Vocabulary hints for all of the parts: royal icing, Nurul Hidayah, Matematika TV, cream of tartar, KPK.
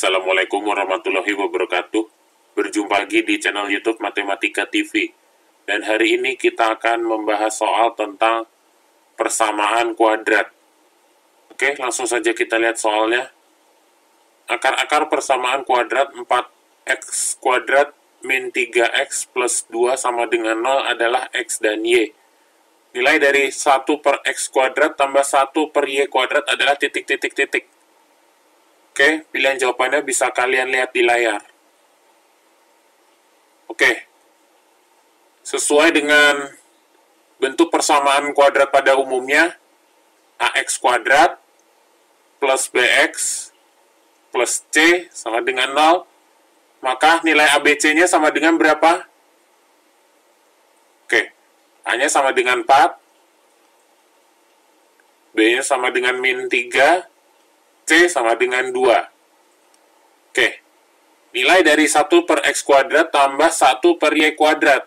Assalamualaikum warahmatullahi wabarakatuh. Berjumpa lagi di channel YouTube Matematika TV. Dan hari ini kita akan membahas soal tentang persamaan kuadrat. Oke, langsung saja kita lihat soalnya. Akar-akar persamaan kuadrat 4x kuadrat min 3x plus 2 sama dengan 0 adalah x dan y. Nilai dari 1 per x kuadrat tambah 1 per y kuadrat adalah titik-titik-titik. Oke, pilihan jawabannya bisa kalian lihat di layar. Oke, sesuai dengan bentuk persamaan kuadrat pada umumnya, AX kuadrat plus BX plus C sama dengan 0, maka nilai ABC-nya sama dengan berapa? Oke, A-nya sama dengan 4, B-nya sama dengan min 3, C sama dengan 2. Oke, nilai dari 1 per X kuadrat tambah 1 per Y kuadrat.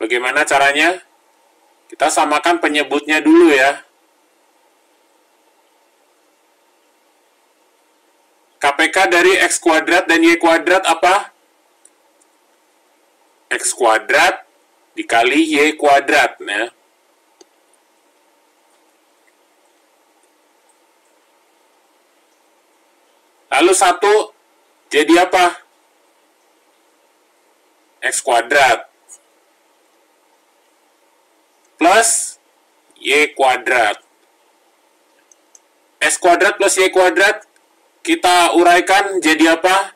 Bagaimana caranya? Kita samakan penyebutnya dulu ya. KPK dari X kuadrat dan Y kuadrat apa? X kuadrat dikali Y kuadrat, ya. Lalu 1 jadi apa? X kuadrat plus Y kuadrat. X kuadrat plus Y kuadrat kita uraikan jadi apa?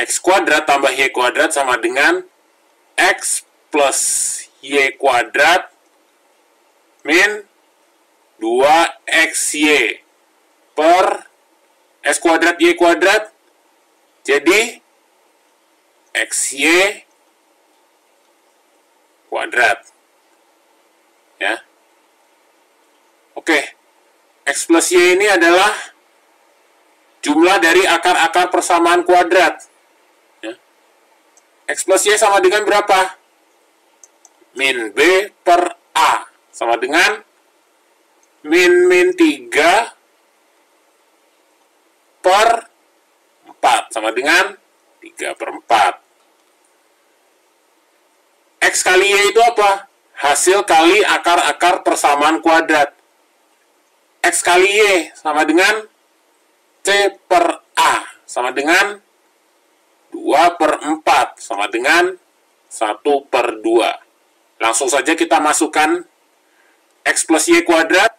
X kuadrat tambah Y kuadrat sama dengan X plus Y kuadrat min 2XY per X kuadrat Y kuadrat jadi XY kuadrat, ya. Oke, X plus Y ini adalah jumlah dari akar-akar persamaan kuadrat, ya. X plus Y sama dengan berapa? Min B per A sama dengan min 3 per 4 sama dengan 3 per 4. X kali Y itu apa? Hasil kali akar-akar persamaan kuadrat. X kali Y sama dengan C per A sama dengan 2 per 4 sama dengan 1 per 2. Langsung saja kita masukkan X plus Y kuadrat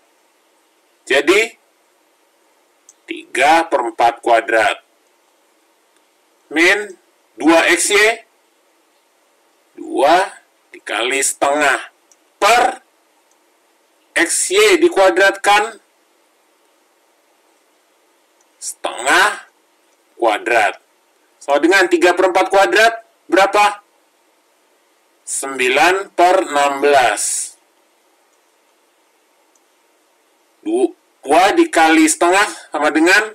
jadi 3 per 4 kuadrat min 2XY 2 dikali setengah per XY dikuadratkan setengah kuadrat. So, dengan 3 per 4 kuadrat berapa? 9 per 16. 2 dikali setengah sama dengan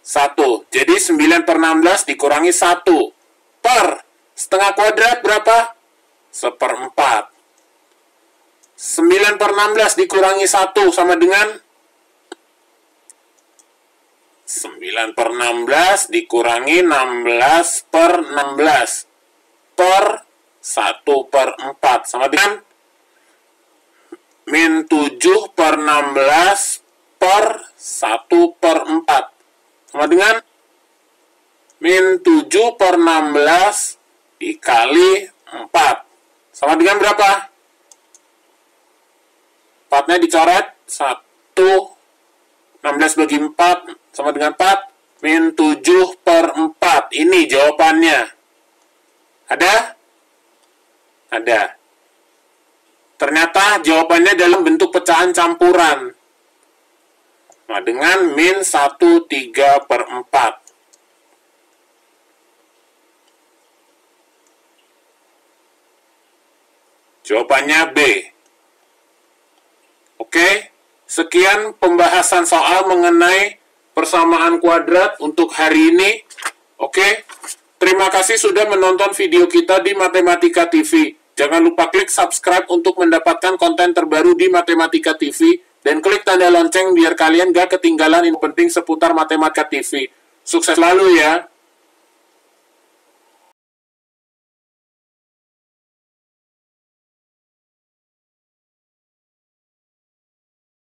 1. Jadi 9 per 16 dikurangi 1. Per setengah kuadrat berapa? 1/4. 9 per 16 dikurangi 1 sama dengan 9 per 16 dikurangi 16 per 16. Per 1 per 4 sama dengan min 7 per 16 per 1 per 4 sama dengan min 7 per 16 dikali 4 sama dengan berapa? 4-nya dicoret 1, 16 bagi 4 sama dengan 4 min 7 per 4. Ini jawabannya. Ada? Ada. Ternyata jawabannya dalam bentuk pecahan campuran. Nah, dengan min 1, 3 per 4. Jawabannya B. Oke, sekian pembahasan soal mengenai persamaan kuadrat untuk hari ini. Oke, terima kasih sudah menonton video kita di Matematika TV. Jangan lupa klik subscribe untuk mendapatkan konten terbaru di Matematika TV. dan klik tanda lonceng biar kalian gak ketinggalan info penting seputar Matematika TV. Sukses selalu ya!